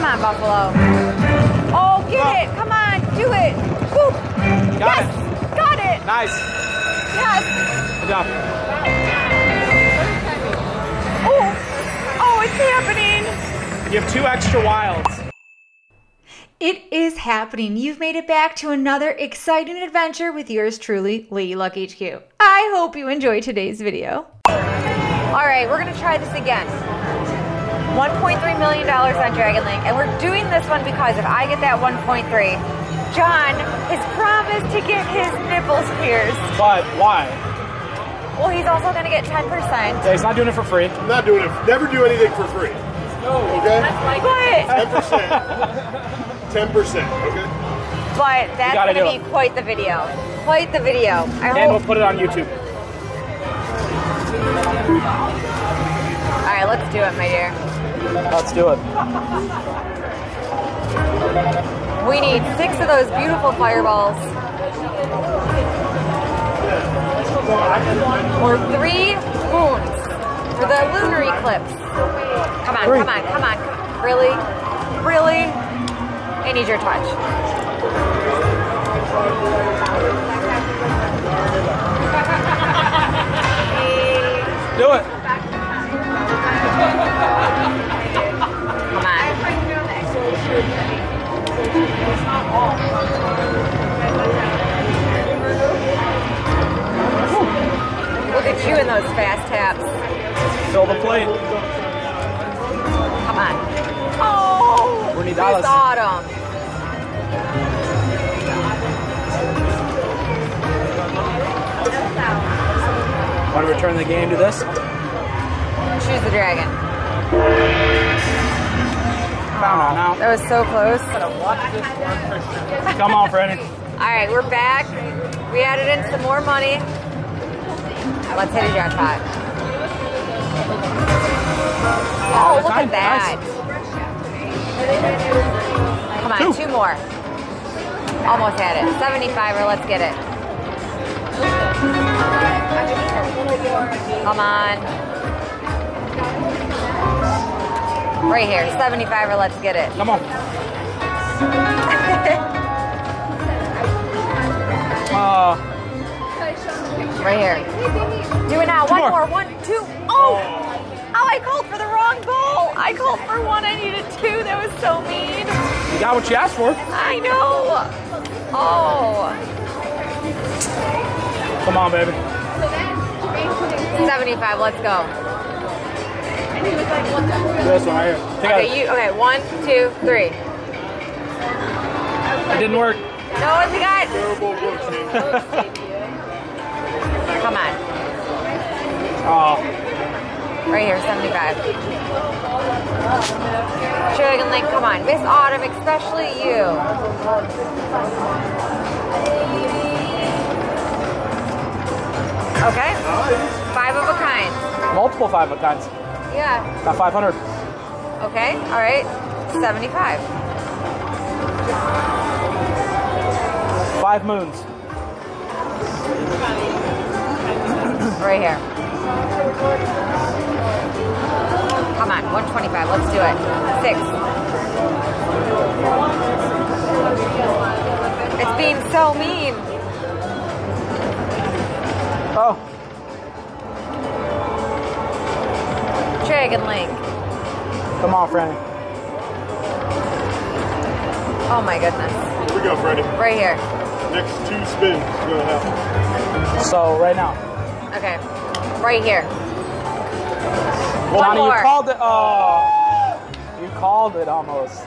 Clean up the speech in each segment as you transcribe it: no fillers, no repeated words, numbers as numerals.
Come on, Buffalo. Oh, get it. Come on. Do it. Woo. Got it. Got it. Nice. Yes. Good job. Oh. Oh, it's happening. You have two extra wilds. It is happening. You've made it back to another exciting adventure with yours truly, Lady Luck HQ. I hope you enjoy today's video. All right, we're gonna try this again. $1.3 million on Dragon Link, and we're doing this one because if I get that 1.3, John has promised to get his nipples pierced. But why? Well, he's also gonna get 10%. Yeah, he's not doing it for free. I'm not doing it. Never do anything for free. No. Okay. But 10%. 10%, okay? But that's gonna be quite the video. Quite the video. And we'll put it on YouTube. All right, let's do it, my dear. Let's do it. We need 6 of those beautiful fireballs. Or 3 moons for the lunar eclipse. Come on, come on, come on. Really? Really? I need your touch. Do it. Come on. Look at you in those fast taps. Fill the plate. Come on. Oh, $40. It's autumn. Want to return the game to this? Choose the dragon. Oh, that was so close. Come on, Brennan. All right, we're back. We added in some more money. Let's hit a jackpot. Oh, look at that. Nice. Come on, 2 more. Almost had it. 75 or let's get it. Come on. Right here, 75 or let's get it. Come on. Right here. Do it now. 1 more, 1, 2. Oh! Oh, I called for the wrong goal. I called for 1, I needed 2. That was so mean. You got what you asked for. I know. Oh. Come on, baby. 75, let's go. This one right here. Okay, okay, 1, 2, 3. It didn't work. No, we got. Come on. Oh. Right here, 75. Dragon Link, come on. Miss Autumn, especially you. Okay. 5 of a kind. Multiple 5 of a kinds. Yeah. Got 500. Okay. All right. 75. 5 moons. Right here. Come on. 125. Let's do it. 6. It's being so mean. Oh. Dragon Link. Come on, Franny. Oh my goodness. Here we go, Franny. Right here. Next 2 spins gonna happen. So right now. Okay. Right here. Well, Johnny, you called it. Oh, you called it almost.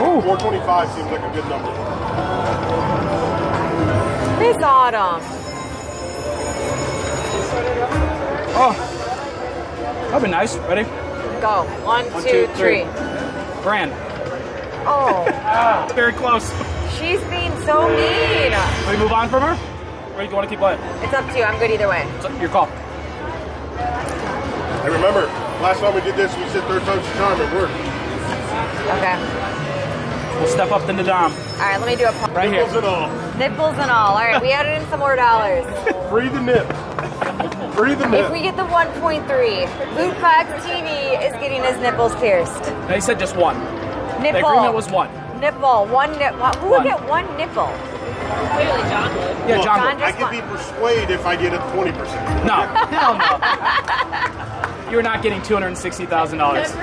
Ooh. 425 seems like a good number. Miss Autumn. Oh, that'd be nice. Ready? Go. 1, 2, 3. Grand. Oh. Very close. She's being so mean. Can we move on from her? Or do you want to keep playing? It's up to you. I'm good either way. It's your call. Hey, remember, last time we did this, we said 3rd time's the charm. It worked. Okay. We'll step up to the dom. All right, let me do a pump. Right here. Nipples and all. All right, we added in some more dollars. Free the nip. Breathing if we get the 1.3, Luke Fox TV is getting his nipples pierced. They said just one. Nipple. The agreement was one. Nipple. One nipple. Who would get one nipple? Clearly John would. Yeah, John would. I could be persuaded if I get a 20%. No. Hell no. You're not getting $260,000. 10%.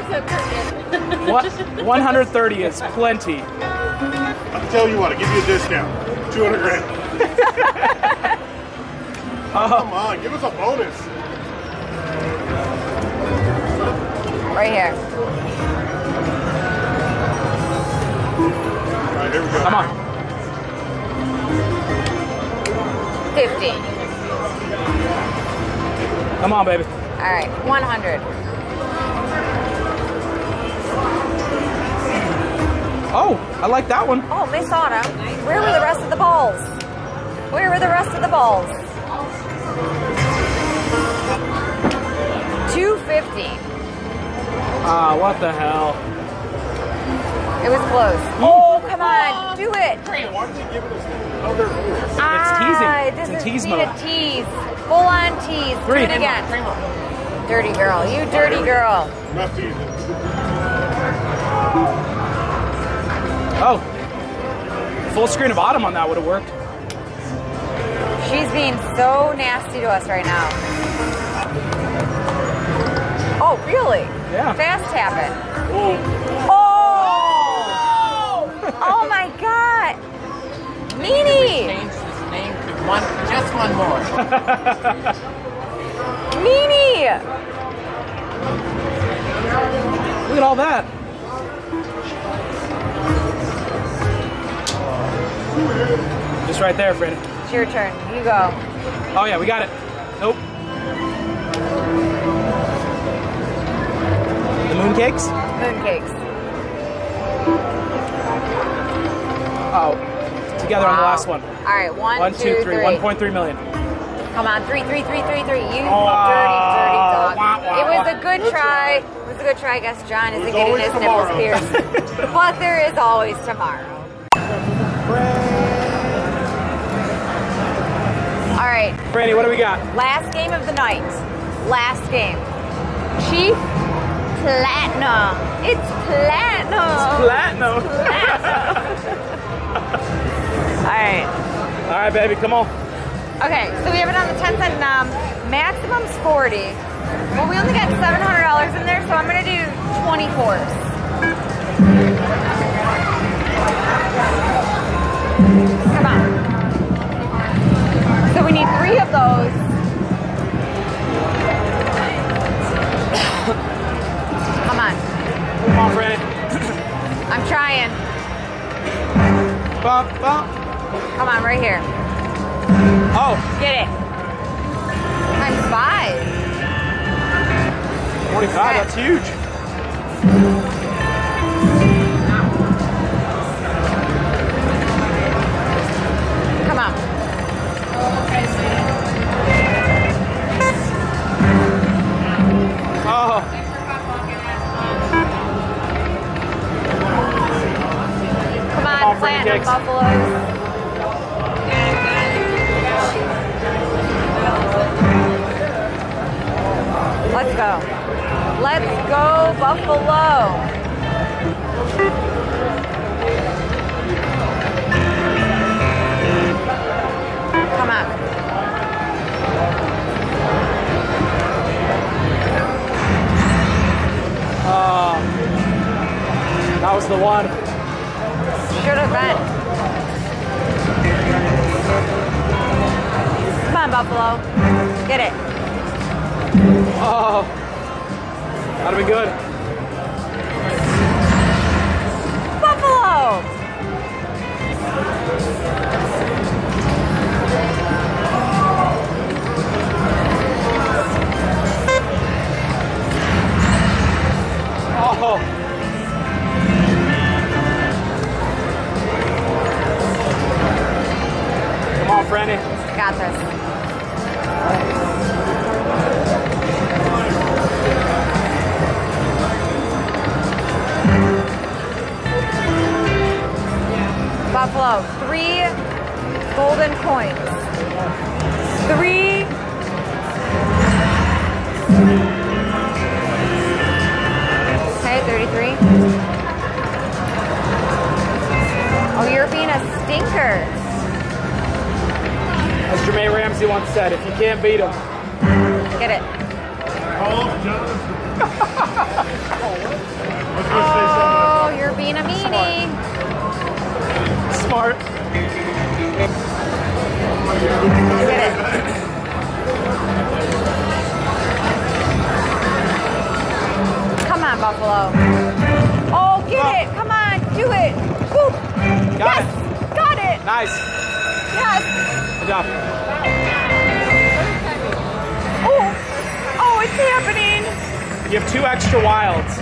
What? 130 is plenty. I'll tell you what, I'll give you a discount. 200 grand. Come on, give us a bonus. Right here. All right, here we go. Come on. 50. Come on, baby. All right, 100. Oh, I like that one. Oh, Miss Autumn. Where were the rest of the balls? Where were the rest of the balls? 250. Ah, what the hell? It was close. Oh, come on, do it. Hey, why don't you give it a other? It's teasing. This is a tease. Full on tease. Do it again. Dirty girl, you dirty girl. Not teasing. Oh, full screen of Autumn on that would have worked. She's being so nasty to us right now. Oh, really? Yeah. Fast happen. Oh! Oh my God! Meanie! Change this name to one, just one more. Meanie! Look at all that. Just right there, Fred. Your turn. You go. Oh yeah, we got it. Nope. The mooncakes? Mooncakes. Oh. Together on the last one. Alright, one, two, three. 1.3 million. Come on, three. You dirty dog. It was a good try. It was a good try. I guess John isn't getting his nipples pierced. But there is always tomorrow. All right. Brandy, what do we got? Last game of the night. Last game. Chief Platinum. It's Platinum. It's Platinum. It's Platinum. All right. All right, baby, come on. Okay, so we have it on the 10-cent nom. Maximum's 40. Well, we only got $700 in there, so I'm going to do 24s. Come on. So we need 3 of those. Come on. Come on, Fred. I'm trying. Bump, bump. Come on, right here. Oh. Get it. Times 5. 45, that's huge. Platinum Buffaloes. Let's go. Let's go, Buffalo. Come on. Oh, that was the one. Should have been. Come on, Buffalo. Get it. Oh, that'd be good. Buffalo! Oh. Brandy. Got this. Dave Ramsey once said, if you can't beat him. Get it. Oh, you're being a meanie. Smart. Get it. Come on, Buffalo. Oh, get it. Come on. Do it. Boop. Got yes. It. Got it. Nice. Yes. Good job. Oh. Oh, it's happening. You have 2 extra wilds.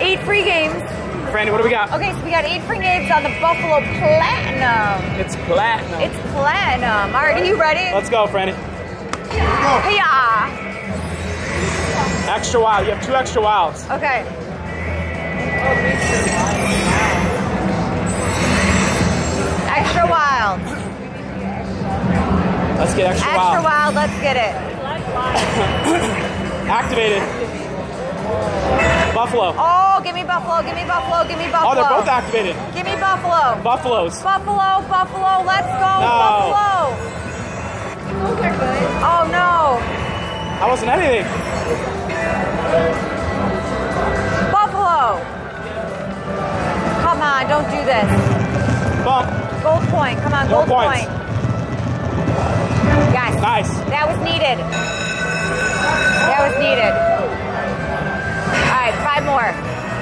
8 free games. Brandy, what do we got? Okay, so we got 8 free games on the Buffalo Platinum. It's Platinum. It's Platinum. All right, are you ready? Let's go, Brandy. Hey, yeah. Extra wild. You have 2 extra wilds. Okay. Extra wild. Let's get extra wild. Extra wild. Let's get it. Activated. Buffalo. Oh, give me Buffalo. Give me Buffalo. Give me Buffalo. Oh, they're both activated. Give me Buffalo. Buffaloes. Buffalo. Buffalo. Let's go. No. Buffalo. Those are good. Oh, no. I wasn't anything. Buffalo! Come on, don't do this. Bump. Gold point, come on, gold point. Yes. Nice. That was needed. That was needed. All right, 5 more.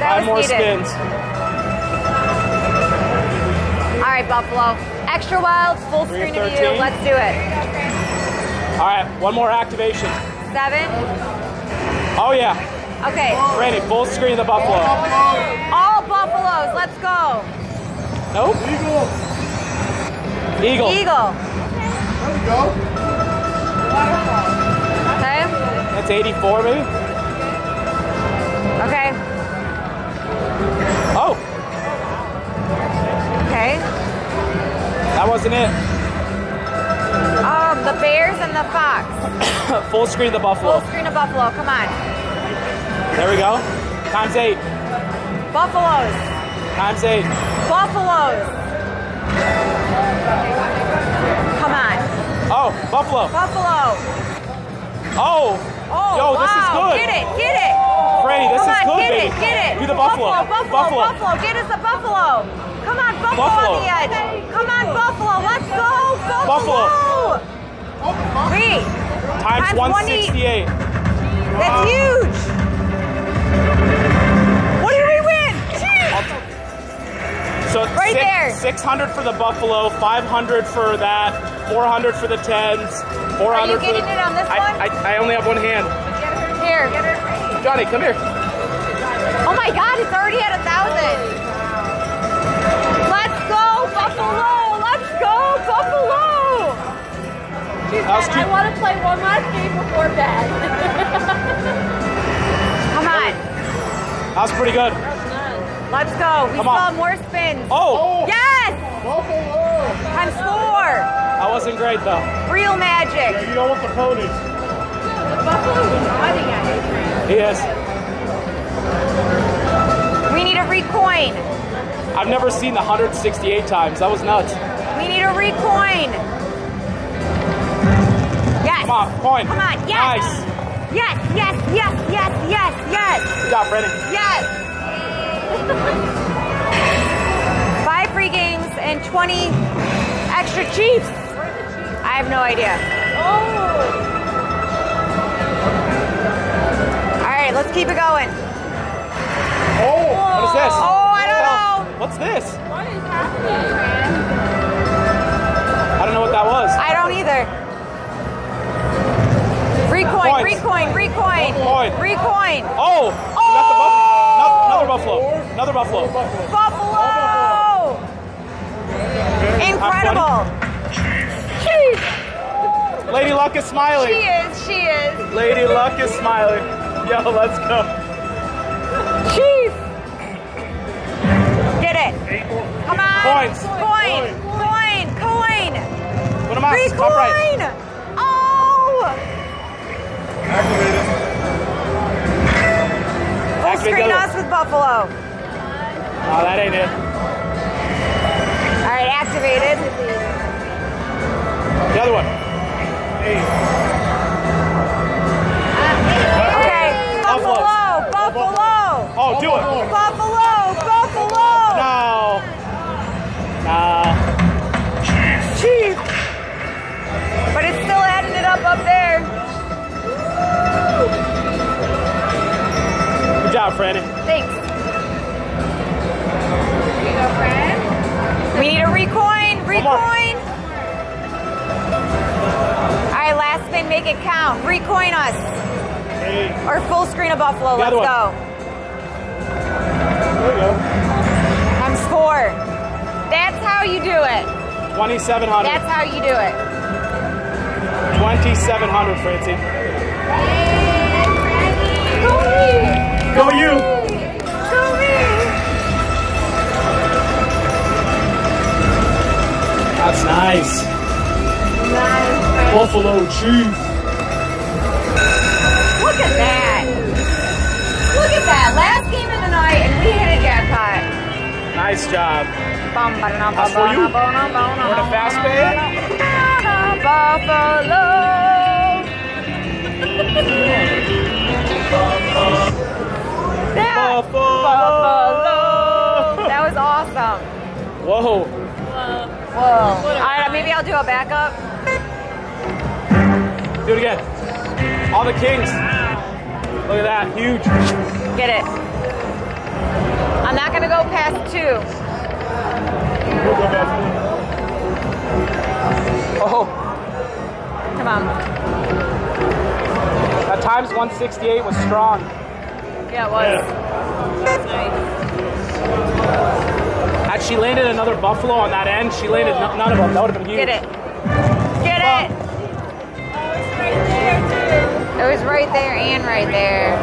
That was needed. 5 more spins. All right, Buffalo. Extra wild, full screen of you. Let's do it. All right, 1 more activation. 7. Oh, yeah. Okay. Brandy, full screen of the Buffalo. All Buffaloes. Let's go. Nope. Eagle. Eagle. Okay. There we go. Okay. That's 84, maybe. Okay. Oh. Okay. That wasn't it. The Bears and the Fox. Full screen of the Buffalo. Full screen of Buffalo, come on. There we go. Times 8. Buffaloes. Times 8. Buffaloes. Come on. Oh, Buffalo. Buffalo. Oh. Oh, yo, wow. This is good. Get it, get it. Brady, this is good, baby. Come on, get it, get it. Do the Buffalo. Buffalo, Buffalo, Buffalo. Get us the Buffalo. Come on, Buffalo, on the edge. Come on, Buffalo. Let's go. Go Buffalo. Three. Times 168. That's huge. What did we win? So right there. 600 for the Buffalo, 500 for that, 400 for the tens, 400 for the... Are you getting it on this one? I only have 1 hand. Here. Johnny, come here. Oh my God, it's already at 1,000. Let's go, Buffalo. Let's go, Buffalo. I want to play 1 last game before bed. Come on. That was pretty good. Let's go. We saw more spins. Oh. Yes. Buffalo. Times 4. That wasn't great, though. Real magic. Yeah, you don't want the ponies. No, the Buffalo's running at it. He is. We need a recoin. I've never seen the 168 times. That was nuts. We need a recoin. Come on, point. Come on, yes. Nice. Yes, yes, yes, yes, yes, yes. Good job, Brennan. Yes. 5 free games and 20 extra Chiefs. Where are the Chiefs? I have no idea. Oh. All right, let's keep it going. Oh, what is this? Oh, I don't know. What's this? What is happening, man? I don't know what that was. I don't either. Recoin, recoin, recoin, recoin. Oh! Oh! Another Buffalo. Another Buffalo. Buffalo! Incredible. Jeez. Lady Luck is smiling. She is, she is. Lady Luck is smiling. Yo, let's go. Jeez. Get it. Come on. Coins. Coin. Coin. Coin. Put them out. Recoin. Top right. Oh! Activated. Full screen us with Buffalo. Oh, that ain't it. All right, activated. The other one. Okay, Buffalo, Buffalo. Oh, do it. Buffalo, Buffalo. No. No. Chief. But it's still adding it up there. Good job, Franny. Thanks. Here you go, Fran. We need a recoin, recoin. Alright, last spin, make it count. Recoin us. Hey. Or full screen of Buffalo. Let's go. There we go. Times four. That's how you do it. 2,700. That's how you do it. 2,700, Francie. Hey, go me. Go you. Go me. That's nice. Nice. Buffalo Chief. Look at that. Look at that. Last game of the night and we hit a jackpot. Nice job. That's for you. We're in a fast pay. Buffalo. That. Buffalo. That was awesome. Whoa. Whoa. Alright, maybe I'll do a backup. Do it again. All the kings. Look at that, huge. Get it. I'm not gonna go past two. We'll go past two. Oh. Come on. That times 168 was strong. Yeah, it was. Yeah. That's nice. Had she landed another buffalo on that end, she landed none of them. That would have been huge. Get it. Get it. It was right there and right there.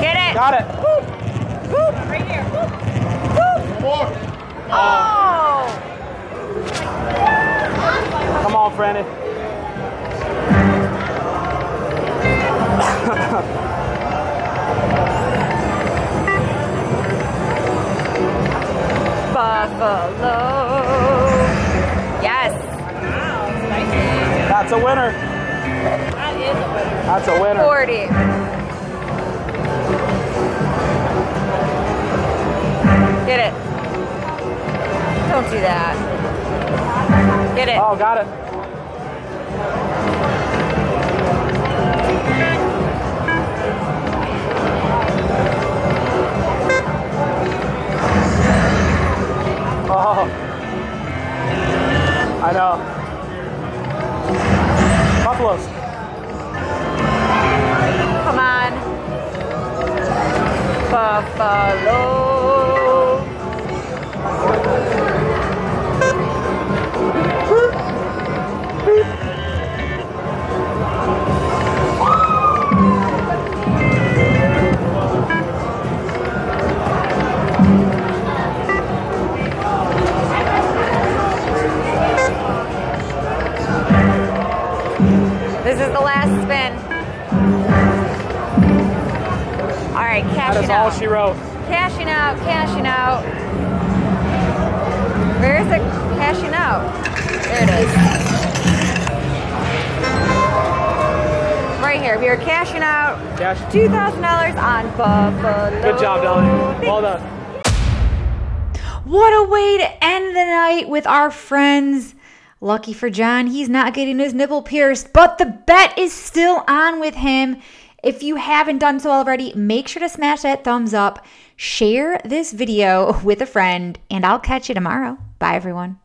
Get it. Got it. Whoop. Whoop. Right here. Whoop. Whoop. More. Oh. Come on, Brandon. Buffalo. Yes. That's a winner. That is a winner. That's a winner. 40. Get it. Don't do that. Get it. Oh, got it. Oh. I know. Buffaloes. Come on. Buffalo. This is the last spin. All right, cashing out. That is all she wrote. Cashing out, cashing out. Where is it cashing out? There it is. Right here, we are cashing out $2,000 on Buffalo. Good job, Dolly. Well done. What a way to end the night with our friends. Lucky for John, he's not getting his nipple pierced, but the bet is still on with him. If you haven't done so already, make sure to smash that thumbs up, share this video with a friend, and I'll catch you tomorrow. Bye, everyone.